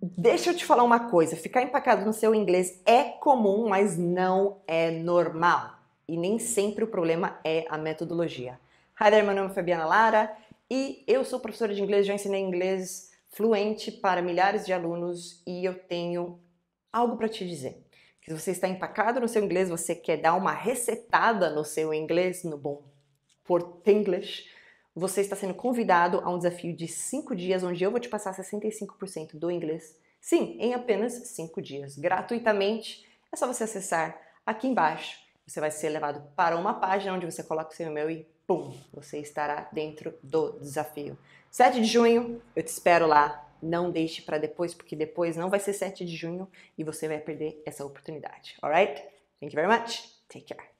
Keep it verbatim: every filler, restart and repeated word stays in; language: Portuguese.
Deixa eu te falar uma coisa, ficar empacado no seu inglês é comum, mas não é normal. E nem sempre o problema é a metodologia. Hi there, meu nome é Fabiana Lara e eu sou professora de inglês, já ensinei inglês fluente para milhares de alunos e eu tenho algo para te dizer. Se você está empacado no seu inglês, você quer dar uma resetada no seu inglês, no bom português, você está sendo convidado a um desafio de cinco dias, onde eu vou te passar sessenta e cinco por cento do inglês. Sim, em apenas cinco dias, gratuitamente. É só você acessar aqui embaixo. Você vai ser levado para uma página onde você coloca o seu e-mail e pum, você estará dentro do desafio. sete de junho, eu te espero lá. Não deixe para depois, porque depois não vai ser sete de junho e você vai perder essa oportunidade. Alright? Thank you very much. Take care.